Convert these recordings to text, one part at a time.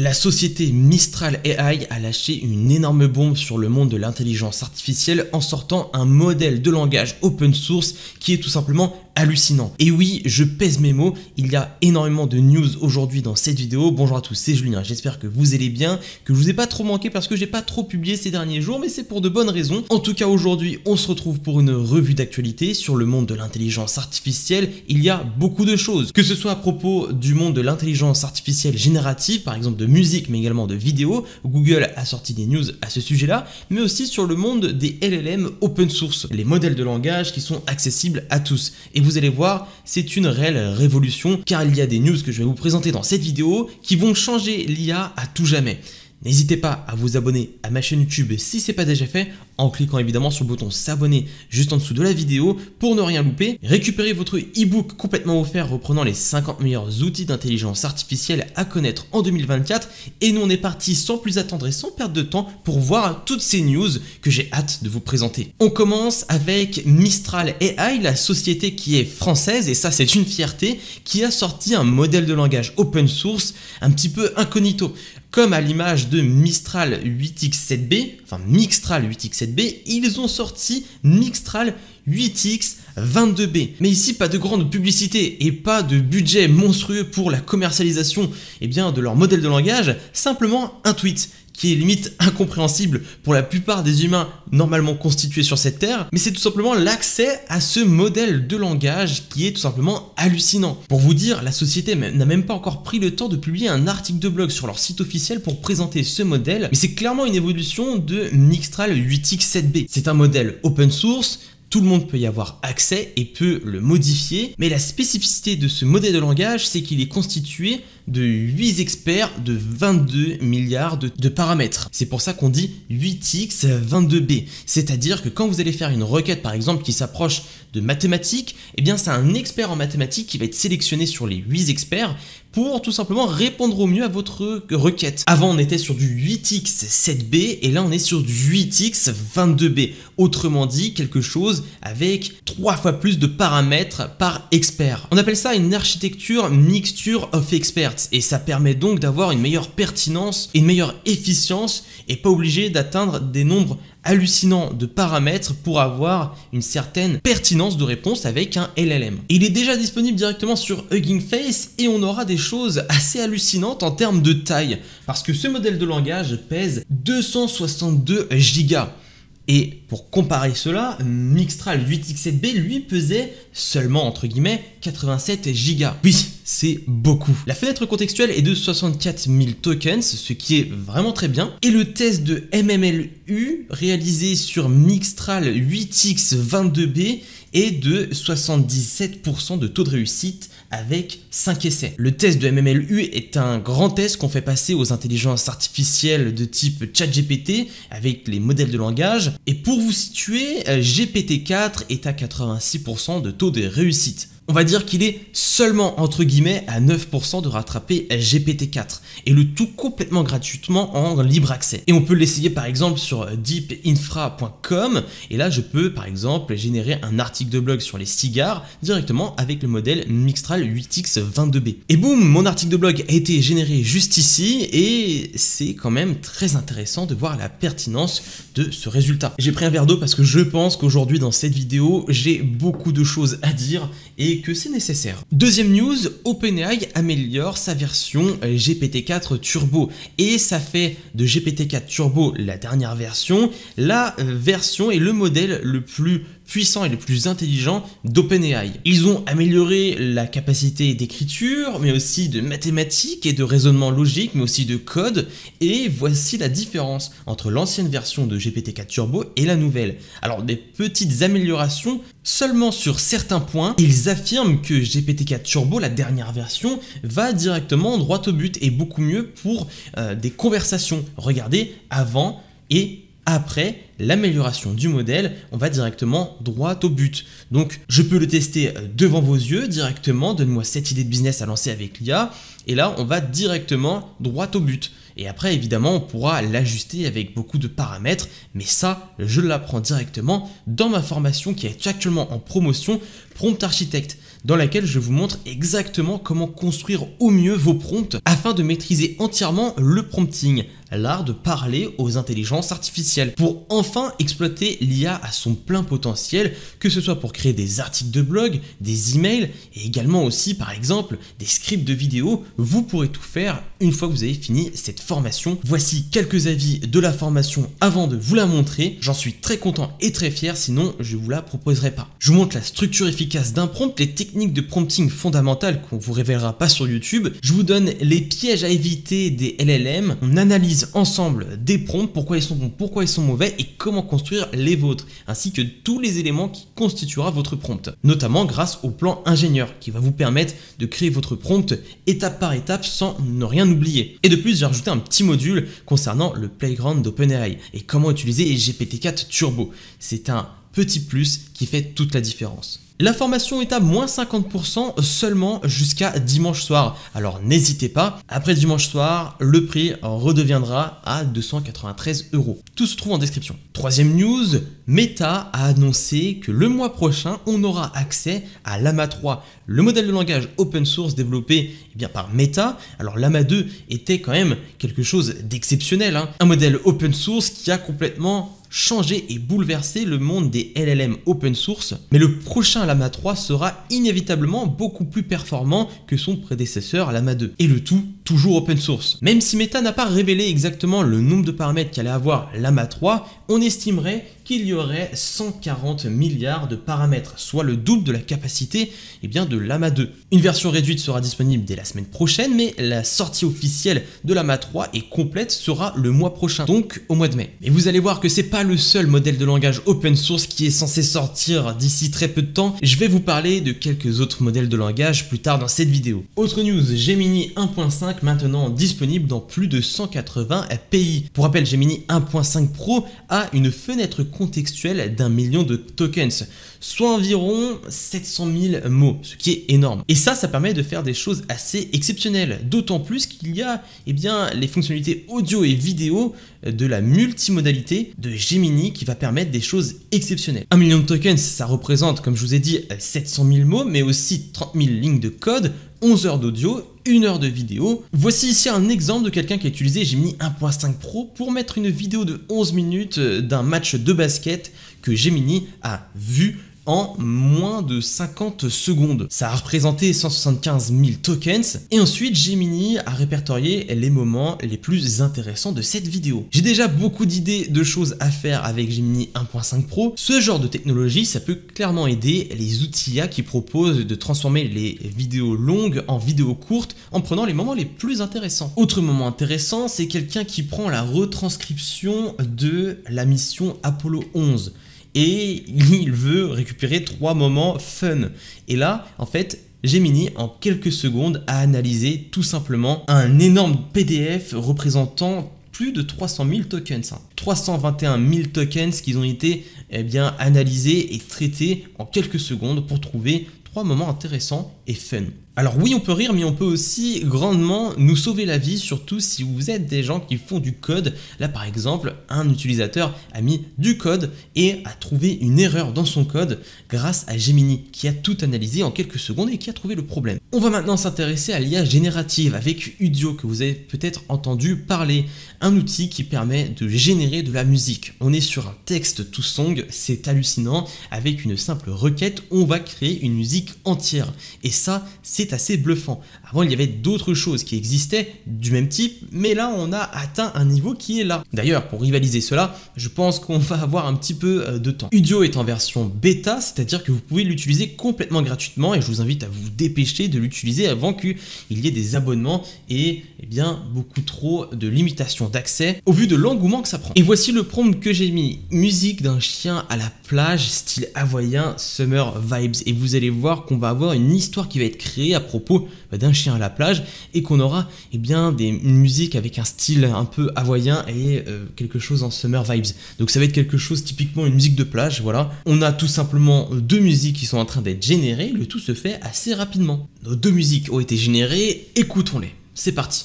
La société Mistral AI a lâché une énorme bombe sur le monde de l'intelligence artificielle en sortant un modèle de langage open source qui est tout simplement hallucinant. Et oui, je pèse mes mots, il y a énormément de news aujourd'hui dans cette vidéo. Bonjour à tous, c'est Julien, j'espère que vous allez bien, que je vous ai pas trop manqué parce que j'ai pas trop publié ces derniers jours, mais c'est pour de bonnes raisons. En tout cas, aujourd'hui, on se retrouve pour une revue d'actualité sur le monde de l'intelligence artificielle. Il y a beaucoup de choses, que ce soit à propos du monde de l'intelligence artificielle générative, par exemple de musique, mais également de vidéos. Google a sorti des news à ce sujet-là, mais aussi sur le monde des LLM open source, les modèles de langage qui sont accessibles à tous. Et vous allez voir, c'est une réelle révolution, car il y a des news que je vais vous présenter dans cette vidéo qui vont changer l'IA à tout jamais. N'hésitez pas à vous abonner à ma chaîne YouTube si ce n'est pas déjà fait, en cliquant évidemment sur le bouton s'abonner juste en dessous de la vidéo pour ne rien louper. Récupérez votre e-book complètement offert reprenant les 50 meilleurs outils d'intelligence artificielle à connaître en 2024. Et nous on est parti sans plus attendre et sans perdre de temps pour voir toutes ces news que j'ai hâte de vous présenter. On commence avec Mistral AI, la société qui est française, et ça c'est une fierté, qui a sorti un modèle de langage open source un petit peu incognito. Comme à l'image de Mistral 8x7B, enfin Mixtral 8x7B, ils ont sorti Mixtral 8x22B. Mais ici, pas de grande publicité et pas de budget monstrueux pour la commercialisation de leur modèle de langage, simplement un tweet qui est limite incompréhensible pour la plupart des humains normalement constitués sur cette terre, mais c'est tout simplement l'accès à ce modèle de langage qui est tout simplement hallucinant. Pour vous dire, la société n'a même pas encore pris le temps de publier un article de blog sur leur site officiel pour présenter ce modèle, mais c'est clairement une évolution de Mixtral 8x7B. C'est un modèle open source, tout le monde peut y avoir accès et peut le modifier, mais la spécificité de ce modèle de langage, c'est qu'il est constitué de 8 experts de 22 milliards de paramètres. C'est pour ça qu'on dit 8x22b. C'est-à-dire que quand vous allez faire une requête, par exemple, qui s'approche de mathématiques, eh bien c'est un expert en mathématiques qui va être sélectionné sur les 8 experts pour tout simplement répondre au mieux à votre requête. Avant, on était sur du 8x7b et là, on est sur du 8x22b. Autrement dit, quelque chose avec 3 fois plus de paramètres par expert. On appelle ça une architecture mixture of experts. Et ça permet donc d'avoir une meilleure pertinence, une meilleure efficience et pas obligé d'atteindre des nombres hallucinants de paramètres pour avoir une certaine pertinence de réponse avec un LLM. Il est déjà disponible directement sur Hugging Face et on aura des choses assez hallucinantes en termes de taille parce que ce modèle de langage pèse 262 gigas. Et pour comparer cela, Mixtral 8x7B lui pesait seulement entre guillemets 87 gigas. Oui, c'est beaucoup. La fenêtre contextuelle est de 64 000 tokens, ce qui est vraiment très bien. Et le test de MMLU réalisé sur Mixtral 8x22B est de 77% de taux de réussite avec 5 essais. Le test de MMLU est un grand test qu'on fait passer aux intelligences artificielles de type ChatGPT avec les modèles de langage. Et pour vous situer, GPT-4 est à 86% de taux de réussite. On va dire qu'il est seulement entre guillemets à 9% de rattraper GPT-4 et le tout complètement gratuitement en libre accès. Et on peut l'essayer par exemple sur deepinfra.com et là je peux par exemple générer un article de blog sur les cigares directement avec le modèle Mixtral 8x22b. Et boum, mon article de blog a été généré juste ici et c'est quand même très intéressant de voir la pertinence de ce résultat. J'ai pris un verre d'eau parce que je pense qu'aujourd'hui dans cette vidéo j'ai beaucoup de choses à dire et que c'est nécessaire. Deuxième news, OpenAI améliore sa version GPT-4 Turbo et ça fait de GPT-4 Turbo, la dernière version, la version et le modèle le plus puissant et le plus intelligent d'OpenAI. Ils ont amélioré la capacité d'écriture, mais aussi de mathématiques et de raisonnement logique, mais aussi de code. Et voici la différence entre l'ancienne version de GPT-4 Turbo et la nouvelle. Alors des petites améliorations seulement sur certains points. Ils affirment que GPT-4 Turbo, la dernière version, va directement droit au but et beaucoup mieux pour des conversations. Regardez avant et après l'amélioration du modèle, on va directement droit au but. Donc je peux le tester devant vos yeux directement, donne-moi cette idée de business à lancer avec l'IA, et là on va directement droit au but. Et après évidemment on pourra l'ajuster avec beaucoup de paramètres, mais ça je l'apprends directement dans ma formation qui est actuellement en promotion, Prompt Architecte. dans laquelle je vous montre exactement comment construire au mieux vos prompts afin de maîtriser entièrement le prompting, l'art de parler aux intelligences artificielles pour enfin exploiter l'IA à son plein potentiel, que ce soit pour créer des articles de blog, des emails et également aussi par exemple des scripts de vidéos. Vous pourrez tout faire une fois que vous avez fini cette formation. Voici quelques avis de la formation avant de vous la montrer. J'en suis très content et très fier, sinon je vous la proposerai pas. Je vous montre la structure efficace d'un prompt, les techniques de prompting fondamentales qu'on vous révélera pas sur YouTube. Je vous donne les pièges à éviter des LLM. On analyse ensemble des prompts, pourquoi ils sont bons, pourquoi ils sont mauvais et comment construire les vôtres, ainsi que tous les éléments qui constituera votre prompt, notamment grâce au plan ingénieur qui va vous permettre de créer votre prompt étape par étape sans ne rien oublier. Et de plus, j'ai rajouté un petit module concernant le playground d'OpenAI et comment utiliser GPT-4 Turbo. C'est un petit plus qui fait toute la différence. La formation est à moins 50% seulement jusqu'à dimanche soir, alors n'hésitez pas. Après dimanche soir, le prix redeviendra à 293 €. Tout se trouve en description. Troisième news, Meta a annoncé que le mois prochain, on aura accès à Llama 3, le modèle de langage open source développé par Meta. Alors Llama 2 était quand même quelque chose d'exceptionnel, un modèle open source qui a complètement changer et bouleverser le monde des LLM open source, mais le prochain Llama 3 sera inévitablement beaucoup plus performant que son prédécesseur Llama 2. Et le tout toujours open source. Même si Meta n'a pas révélé exactement le nombre de paramètres qu'allait avoir Llama 3, on estimerait qu'il y aurait 140 milliards de paramètres, soit le double de la capacité de Llama 2. Une version réduite sera disponible dès la semaine prochaine, mais la sortie officielle de Llama 3 et complète sera le mois prochain, donc au mois de mai. Et vous allez voir que c'est pas le seul modèle de langage open source qui est censé sortir d'ici très peu de temps. Je vais vous parler de quelques autres modèles de langage plus tard dans cette vidéo. Autre news, Gemini 1.5 maintenant disponible dans plus de 180 pays. Pour rappel, Gemini 1.5 Pro a une fenêtre contextuelle d'1 million de tokens, soit environ 700 000 mots, ce qui est énorme. Et ça permet de faire des choses assez exceptionnelles, d'autant plus qu'il y a les fonctionnalités audio et vidéo de la multimodalité de Gemini qui va permettre des choses exceptionnelles. 1 million de tokens, ça représente, comme je vous ai dit, 700 000 mots, mais aussi 30 000 lignes de code, 11 heures d'audio, 1 heure de vidéo. Voici ici un exemple de quelqu'un qui a utilisé Gemini 1.5 Pro pour mettre une vidéo de 11 minutes d'un match de basket que Gemini a vu en moins de 50 secondes. Ça a représenté 175 000 tokens. Et ensuite, Gemini a répertorié les moments les plus intéressants de cette vidéo. J'ai déjà beaucoup d'idées de choses à faire avec Gemini 1.5 Pro. Ce genre de technologie, ça peut clairement aider les outils IA qui proposent de transformer les vidéos longues en vidéos courtes en prenant les moments les plus intéressants. Autre moment intéressant, c'est quelqu'un qui prend la retranscription de la mission Apollo 11. Et il veut récupérer 3 moments fun. Et là, en fait, Gemini, en quelques secondes, a analysé tout simplement un énorme PDF représentant plus de 300 000 tokens. 321 000 tokens qui ont été analysés et traités en quelques secondes pour trouver 3 moments intéressants et fun. Alors oui, on peut rire, mais on peut aussi grandement nous sauver la vie, surtout si vous êtes des gens qui font du code. Là, par exemple, un utilisateur a mis du code et a trouvé une erreur dans son code grâce à Gemini, qui a tout analysé en quelques secondes et qui a trouvé le problème. On va maintenant s'intéresser à l'IA générative avec Udio, que vous avez peut-être entendu parler. Un outil qui permet de générer de la musique. On est sur un texte tout song, c'est hallucinant. Avec une simple requête, on va créer une musique entière. Et ça, c'est assez bluffant. Avant, il y avait d'autres choses qui existaient du même type, mais là on a atteint un niveau qui est là. D'ailleurs, pour rivaliser cela, je pense qu'on va avoir un petit peu de temps. Udio est en version bêta, c'est-à-dire que vous pouvez l'utiliser complètement gratuitement et je vous invite à vous dépêcher de l'utiliser avant qu'il y ait des abonnements et beaucoup trop de limitations d'accès au vu de l'engouement que ça prend. Et voici le prompt que j'ai mis. Musique d'un chien à la plage, style hawaiien, summer vibes. Et vous allez voir qu'on va avoir une histoire qui va être créée à propos d'un chien à la plage et qu'on aura une musique avec un style un peu hawaiien et quelque chose en summer vibes. Donc ça va être quelque chose typiquement une musique de plage, voilà. On a tout simplement 2 musiques qui sont en train d'être générées, le tout se fait assez rapidement. Nos 2 musiques ont été générées, écoutons-les, c'est parti.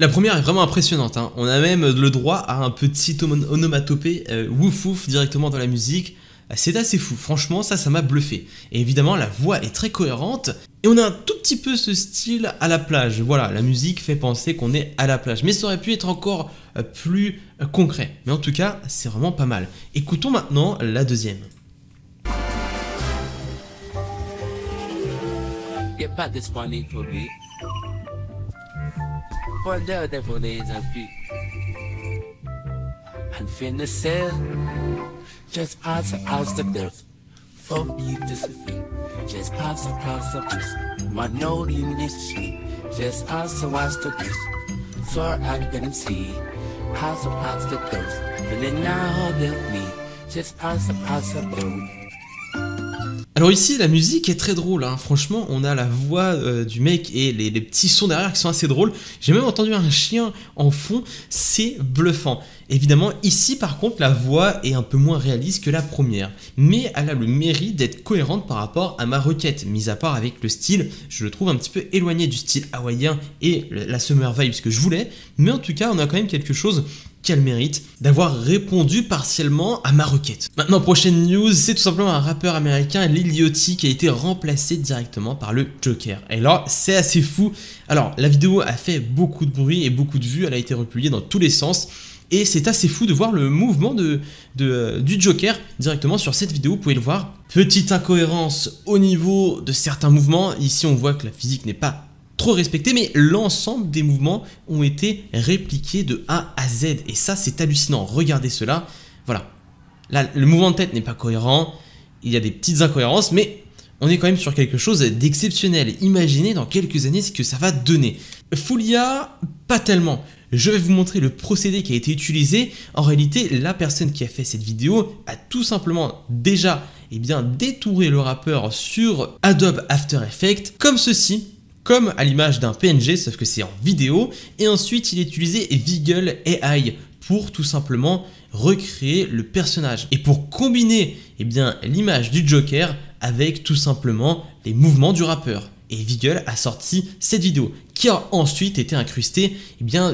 La première est vraiment impressionnante, hein. On a même le droit à un petit onomatopée wouf wouf directement dans la musique. C'est assez fou, franchement ça m'a bluffé. Et évidemment la voix est très cohérente et on a un tout petit peu ce style à la plage. Voilà, la musique fait penser qu'on est à la plage, mais ça aurait pu être encore plus concret. Mais en tout cas, c'est vraiment pas mal. Écoutons maintenant la deuxième. Alors ici la musique est très drôle, hein. Franchement on a la voix du mec et les petits sons derrière qui sont assez drôles. J'ai même entendu un chien en fond, c'est bluffant. Évidemment ici par contre la voix est un peu moins réaliste que la première, mais elle a le mérite d'être cohérente par rapport à ma requête, mis à part avec le style, je le trouve un petit peu éloigné du style hawaïen et la summer vibe que je voulais, mais en tout cas on a quand même quelque chose qu'elle mérite d'avoir répondu partiellement à ma requête. Maintenant, prochaine news, c'est tout simplement un rappeur américain, Lil Yachty, qui a été remplacé directement par le Joker. Et là, c'est assez fou. Alors, la vidéo a fait beaucoup de bruit et beaucoup de vues, elle a été republiée dans tous les sens. Et c'est assez fou de voir le mouvement du Joker directement sur cette vidéo, vous pouvez le voir. Petite incohérence au niveau de certains mouvements. Ici, on voit que la physique n'est pas trop respecté, mais l'ensemble des mouvements ont été répliqués de A à Z et ça c'est hallucinant, regardez cela. Voilà, là le mouvement de tête n'est pas cohérent, il y a des petites incohérences, mais on est quand même sur quelque chose d'exceptionnel. Imaginez dans quelques années ce que ça va donner. Folia, pas tellement. Je vais vous montrer le procédé qui a été utilisé. En réalité, la personne qui a fait cette vidéo a tout simplement déjà détouré le rappeur sur Adobe After Effects comme ceci, comme à l'image d'un PNG, sauf que c'est en vidéo, et ensuite il a utilisé Viggle AI pour tout simplement recréer le personnage et pour combiner l'image du Joker avec tout simplement les mouvements du rappeur. Et Viggle a sorti cette vidéo qui a ensuite été incrustée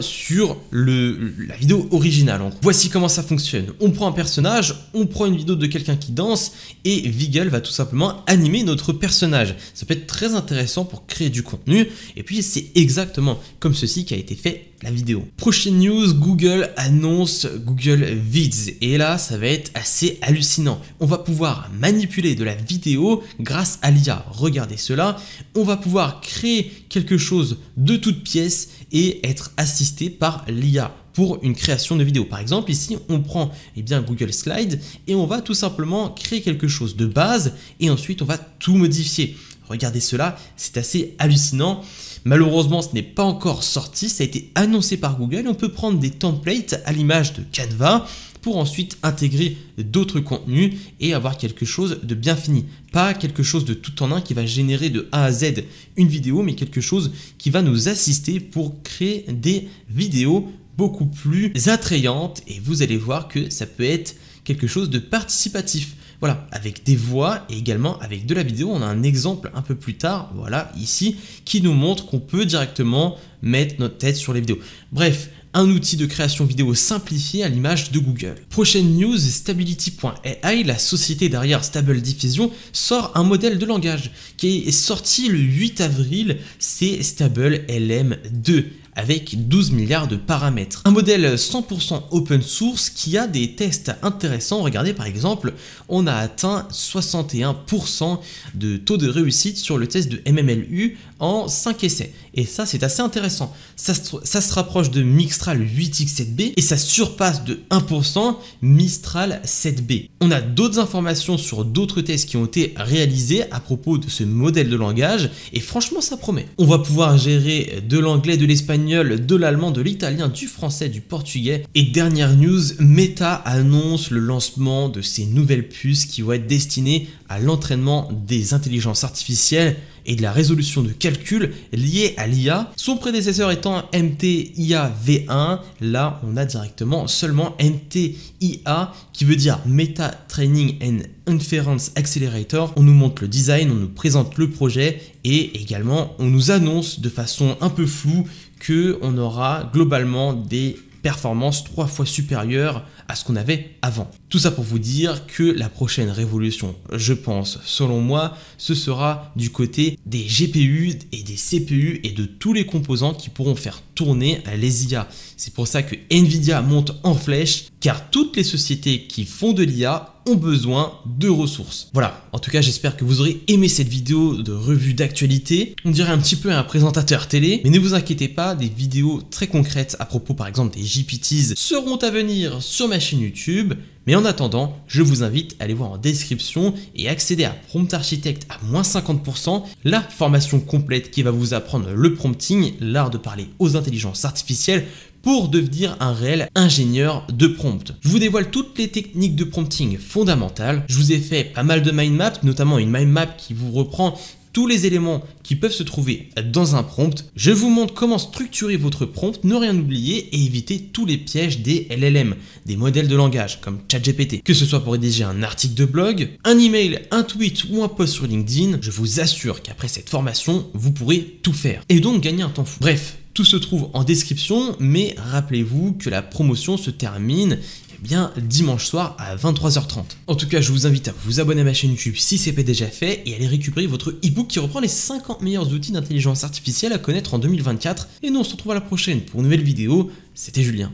sur la vidéo originale. Donc, voici comment ça fonctionne. On prend un personnage, on prend une vidéo de quelqu'un qui danse et Viggle va tout simplement animer notre personnage. Ça peut être très intéressant pour créer du contenu et puis c'est exactement comme ceci qui a été fait la vidéo. Prochaine news, Google annonce Google Vids et là ça va être assez hallucinant. On va pouvoir manipuler de la vidéo grâce à l'IA. Regardez cela, on va pouvoir créer quelque chose de toute pièce et être assisté par l'IA pour une création de vidéo. Par exemple ici on prend Google Slides et on va tout simplement créer quelque chose de base et ensuite on va tout modifier. Regardez cela, c'est assez hallucinant. Malheureusement, ce n'est pas encore sorti, ça a été annoncé par Google. On peut prendre des templates à l'image de Canva pour ensuite intégrer d'autres contenus et avoir quelque chose de bien fini. Pas quelque chose de tout en un qui va générer de A à Z une vidéo, mais quelque chose qui va nous assister pour créer des vidéos beaucoup plus attrayantes. Et vous allez voir que ça peut être quelque chose de participatif. Voilà, avec des voix et également avec de la vidéo. On a un exemple un peu plus tard, voilà, ici, qui nous montre qu'on peut directement mettre notre tête sur les vidéos. Bref, un outil de création vidéo simplifié à l'image de Google. Prochaine news, Stability.ai, la société derrière Stable Diffusion, sort un modèle de langage qui est sorti le 8 avril, c'est Stable LM 2 avec 12 milliards de paramètres. Un modèle 100% open source qui a des tests intéressants. Regardez par exemple, on a atteint 61% de taux de réussite sur le test de MMLU en 5 essais. Et ça c'est assez intéressant. Ça se rapproche de Mixtral 8x22B et ça surpasse de 1% Mistral 7B. On a d'autres informations sur d'autres tests qui ont été réalisés à propos de ce modèle de langage et franchement ça promet. On va pouvoir gérer de l'anglais, de l'espagnol, de l'allemand, de l'italien, du français, du portugais. Et dernière news, Meta annonce le lancement de ses nouvelles puces qui vont être destinées à l'entraînement des intelligences artificielles et de la résolution de calcul liée à l'IA. Son prédécesseur étant MTIA V1, là on a directement seulement MTIA qui veut dire Meta Training and Inference Accelerator. On nous montre le design, on nous présente le projet et également on nous annonce de façon un peu floue qu'on aura globalement des performances 3 fois supérieures à ce qu'on avait avant. Tout ça pour vous dire que la prochaine révolution, je pense, selon moi, ce sera du côté des GPU et des CPU et de tous les composants qui pourront faire tourner les IA. C'est pour ça que Nvidia monte en flèche, car toutes les sociétés qui font de l'IA ont besoin de ressources. Voilà, en tout cas j'espère que vous aurez aimé cette vidéo de revue d'actualité. On dirait un petit peu un présentateur télé, mais ne vous inquiétez pas, des vidéos très concrètes à propos par exemple des GPTs seront à venir sur ma chaîne YouTube. Mais en attendant, je vous invite à aller voir en description et accéder à Prompt Architecte à -50%, la formation complète qui va vous apprendre le prompting, l'art de parler aux intelligences artificielles pour devenir un réel ingénieur de prompt. Je vous dévoile toutes les techniques de prompting fondamentales. Je vous ai fait pas mal de mind maps, notamment une mind map qui vous reprend tous les éléments qui peuvent se trouver dans un prompt. Je vous montre comment structurer votre prompt, ne rien oublier et éviter tous les pièges des LLM, des modèles de langage comme ChatGPT. Que ce soit pour rédiger un article de blog, un email, un tweet ou un post sur LinkedIn, je vous assure qu'après cette formation, vous pourrez tout faire et donc gagner un temps fou. Bref, tout se trouve en description, mais rappelez-vous que la promotion se termine bien dimanche soir à 23h30. En tout cas, je vous invite à vous abonner à ma chaîne YouTube si ce n'est pas déjà fait et à aller récupérer votre e-book qui reprend les 50 meilleurs outils d'intelligence artificielle à connaître en 2024. Et nous, on se retrouve à la prochaine pour une nouvelle vidéo. C'était Julien.